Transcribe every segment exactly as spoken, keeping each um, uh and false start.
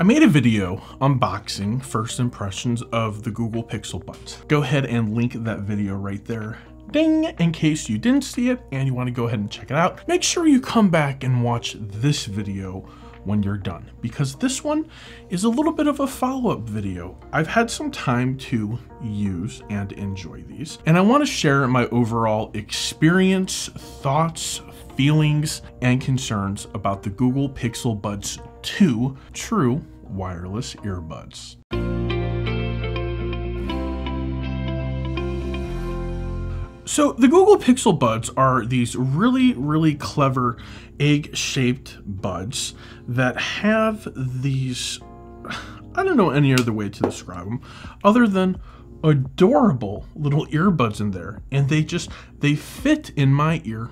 I made a video unboxing first impressions of the Google Pixel Buds. Go ahead and link that video right there. Ding, in case you didn't see it and you want to go ahead and check it out. Make sure you come back and watch this video when you're done, because this one is a little bit of a follow-up video. I've had some time to use and enjoy these, and I want to share my overall experience, thoughts, feelings, and concerns about the Google Pixel Buds two True Wireless Earbuds. So the Google Pixel Buds are these really, really clever egg-shaped buds that have these, I don't know any other way to describe them other than adorable little earbuds in there. And they just, they fit in my ear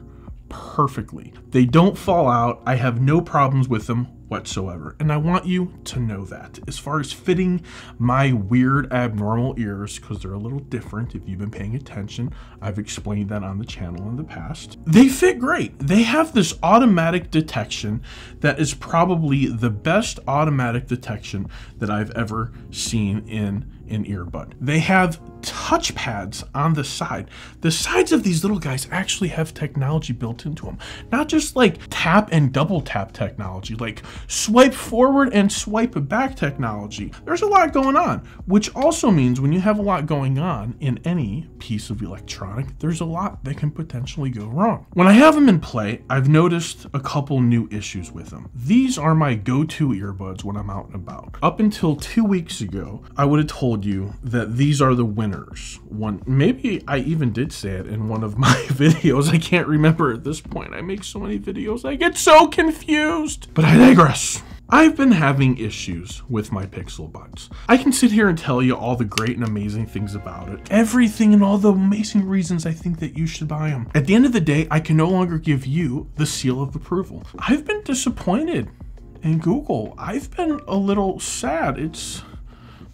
perfectly. They don't fall out. I have no problems with them whatsoever. And I want you to know that. As far as fitting my weird abnormal ears, because they're a little different if you've been paying attention, I've explained that on the channel in the past. They fit great. They have this automatic detection that is probably the best automatic detection that I've ever seen in an earbud. They have touch pads on the side. The sides of these little guys actually have technology built into them. Not just like tap and double tap technology, like swipe forward and swipe back technology. There's a lot going on, which also means when you have a lot going on in any piece of electronic, there's a lot that can potentially go wrong. When I have them in play, I've noticed a couple new issues with them. These are my go-to earbuds when I'm out and about. Up until two weeks ago, I would have told you that these are the winners. One, maybe I even did say it in one of my videos. I can't remember at this point. I make so many videos, I get so confused, but I digress. I've been having issues with my Pixel Buds. I can sit here and tell you all the great and amazing things about it, everything and all the amazing reasons I think that you should buy them. At the end of the day, I can no longer give you the seal of approval. I've been disappointed in Google. I've been a little sad. It's,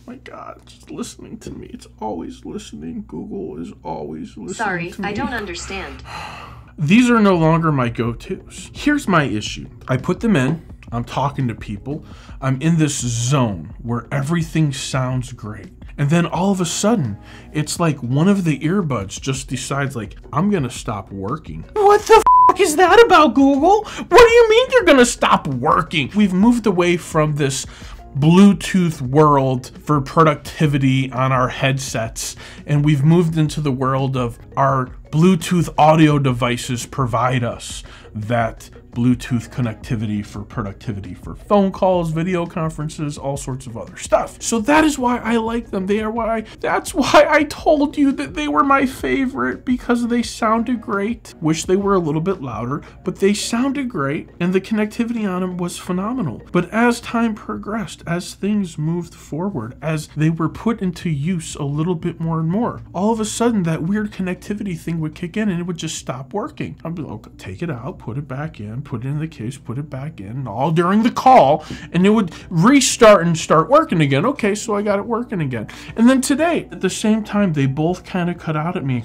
my God, it's listening to me. It's always listening. Google is always listening. Sorry, to me. I don't understand. These are no longer my go-tos. Here's my issue. I put them in, I'm talking to people, I'm in this zone where everything sounds great. And then all of a sudden, it's like one of the earbuds just decides like, I'm gonna stop working. What the f is that about, Google? What do you mean you're gonna stop working? We've moved away from this Bluetooth world for productivity on our headsets, and we've moved into the world of our Bluetooth audio devices provide us that Bluetooth connectivity for productivity for phone calls, video conferences, all sorts of other stuff. So that is why I like them. They are why, that's why I told you that they were my favorite, because they sounded great. Wish they were a little bit louder, but they sounded great and the connectivity on them was phenomenal. But as time progressed, as things moved forward, as they were put into use a little bit more and more, all of a sudden that weird connectivity thing would kick in and it would just stop working. I'd be like, take it out, put it back in, put it in the case, put it back in, all during the call, and it would restart and start working again. Okay, so I got it working again. And then today, at the same time, they both kind of cut out at me.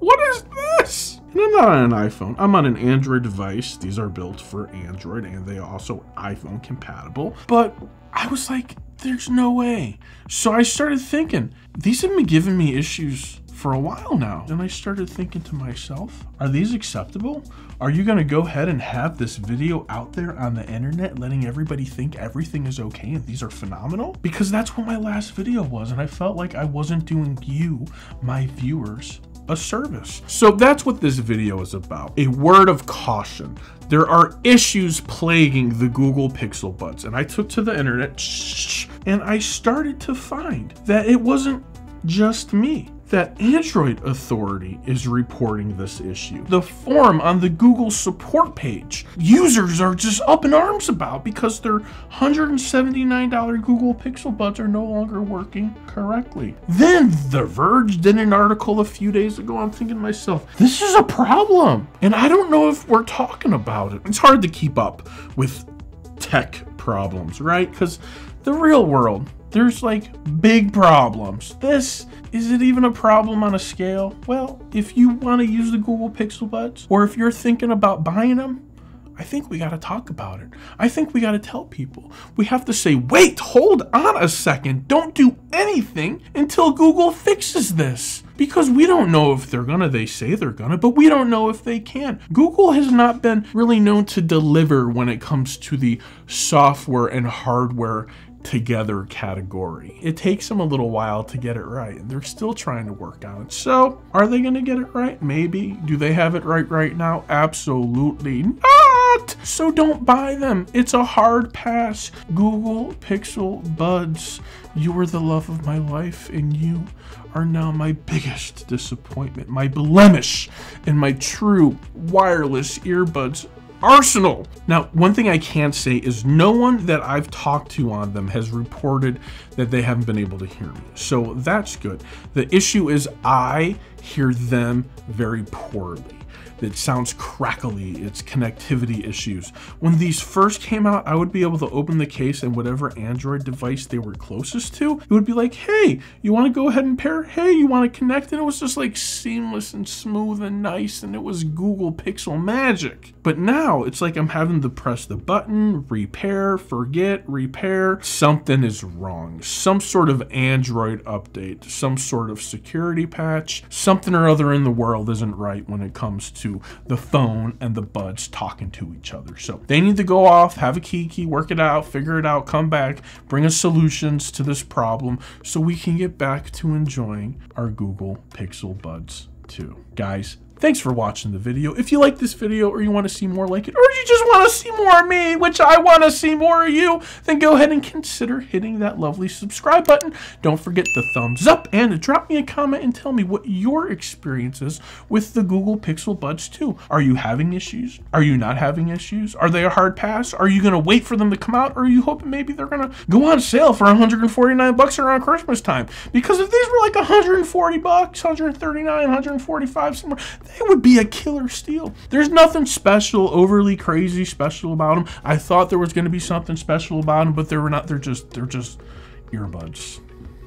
What is this? And I'm not on an iPhone, I'm on an Android device. These are built for Android and they also iPhone compatible. But I was like, there's no way. So I started thinking, these have been giving me issues for a while now. Then I started thinking to myself, are these acceptable? Are you gonna go ahead and have this video out there on the internet letting everybody think everything is okay and these are phenomenal? Because that's what my last video was, and I felt like I wasn't doing you, my viewers, a service. So that's what this video is about. A word of caution. There are issues plaguing the Google Pixel Buds, and I took to the internet and I started to find that it wasn't just me. That Android Authority is reporting this issue. The forum on the Google support page, users are just up in arms about because their one hundred seventy-nine dollar Google Pixel Buds are no longer working correctly. Then The Verge did an article a few days ago. I'm thinking to myself, this is a problem. And I don't know if we're talking about it. It's hard to keep up with tech problems, right? Because the real world, there's like big problems. This, is it even a problem on a scale? Well, if you want to use the Google Pixel Buds, or if you're thinking about buying them, I think we got to talk about it. I think we got to tell people. We have to say, wait, hold on a second. Don't do anything until Google fixes this. Because we don't know if they're gonna. They say they're gonna, but we don't know if they can. Google has not been really known to deliver when it comes to the software and hardware together category. It takes them a little while to get it right. They're still trying to work on it. So are they gonna get it right? Maybe. Do they have it right right now? Absolutely not. So don't buy them. It's a hard pass. Google Pixel Buds, you were the love of my life, and you are now my biggest disappointment, my blemish, and my true wireless earbuds arsenal. Now, one thing I can say is no one that I've talked to on them has reported that they haven't been able to hear me. So that's good. The issue is I hear them very poorly. It sounds crackly, it's connectivity issues. When these first came out, I would be able to open the case and whatever Android device they were closest to, it would be like, hey, you wanna go ahead and pair? Hey, you wanna connect? And it was just like seamless and smooth and nice, and it was Google Pixel magic. But now it's like I'm having to press the button, repair, forget, repair. Something is wrong. Some sort of Android update, some sort of security patch, something or other in the world isn't right when it comes to the phone and the buds talking to each other. So they need to go off, have a kiki, work it out, figure it out, come back, bring us solutions to this problem so we can get back to enjoying our Google Pixel Buds two. Guys, thanks for watching the video. If you like this video or you want to see more like it, or you just want to see more of me, which I want to see more of you, then go ahead and consider hitting that lovely subscribe button. Don't forget the thumbs up and drop me a comment and tell me what your experience is with the Google Pixel Buds two. Are you having issues? Are you not having issues? Are they a hard pass? Are you going to wait for them to come out? Or are you hoping maybe they're going to go on sale for one hundred forty-nine bucks around Christmas time? Because if these were like one hundred forty bucks, one hundred thirty-nine, one hundred forty-five, somewhere, it would be a killer steal. There's nothing special, overly crazy special about them. I thought there was going to be something special about them, but they were not. They're just, they're just earbuds.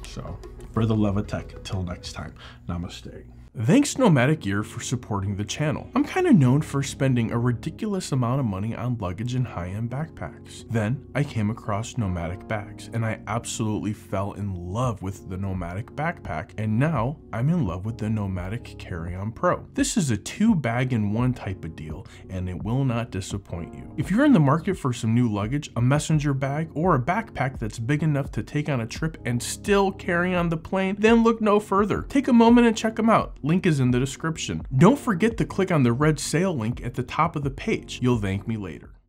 So for the love of tech, till next time, namaste. Thanks Nomadic Gear for supporting the channel. I'm kind of known for spending a ridiculous amount of money on luggage and high-end backpacks. Then I came across Nomadic bags and I absolutely fell in love with the Nomadic backpack, and now I'm in love with the Nomadic Carry-On Pro. This is a two bag in one type of deal and it will not disappoint you. If you're in the market for some new luggage, a messenger bag, or a backpack that's big enough to take on a trip and still carry on the plane, then look no further. Take a moment and check them out. Link is in the description. Don't forget to click on the red sale link at the top of the page. You'll thank me later.